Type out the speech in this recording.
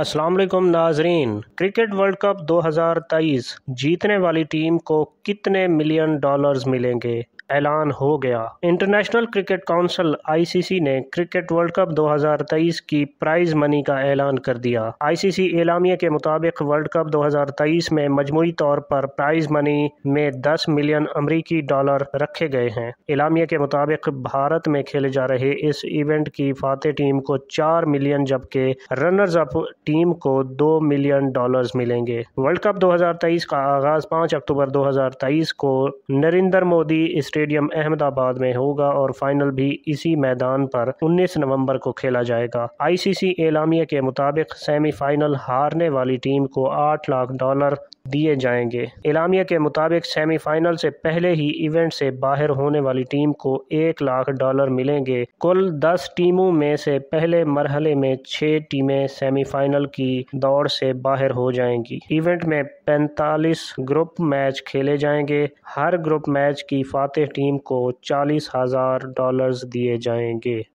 अस्सलाम वालेकुम नाजरीन, क्रिकेट वर्ल्ड कप 2023 जीतने वाली टीम को कितने मिलियन डॉलर्स मिलेंगे ऐलान हो गया। इंटरनेशनल क्रिकेट काउंसिल ICC ने क्रिकेट वर्ल्ड कप 2023 की प्राइज मनी का ऐलान कर दिया। ICC एलामिया के मुताबिक वर्ल्ड कप 2023 में मजमुई तौर पर प्राइज मनी में 10 मिलियन अमरीकी डॉलर रखे गए हैं। एलामिया के मुताबिक भारत में खेले जा रहे इस इवेंट की फातेह टीम को 4 मिलियन जबकि रनर्स अप टीम को 2 मिलियन डॉलर्स मिलेंगे। वर्ल्ड कप 2023 का आगाज 5 अक्टूबर 2023 को नरेंद्र मोदी स्टेडियम अहमदाबाद में होगा और फाइनल भी इसी मैदान पर 19 नवंबर को खेला जाएगा। ICC एलामिया के मुताबिक सेमीफाइनल हारने वाली टीम को 8 लाख डॉलर दिए जाएंगे। एलामिया के मुताबिक सेमीफाइनल से पहले ही इवेंट से बाहर होने वाली टीम को 1 लाख डॉलर मिलेंगे। कुल 10 टीमों में से पहले मरहले में 6 टीमें सेमीफाइनल की दौड़ से बाहर हो जाएंगी। इवेंट में 45 ग्रुप मैच खेले जाएंगे। हर ग्रुप मैच की फातेह टीम को 40,000 डॉलर्स दिए जाएंगे।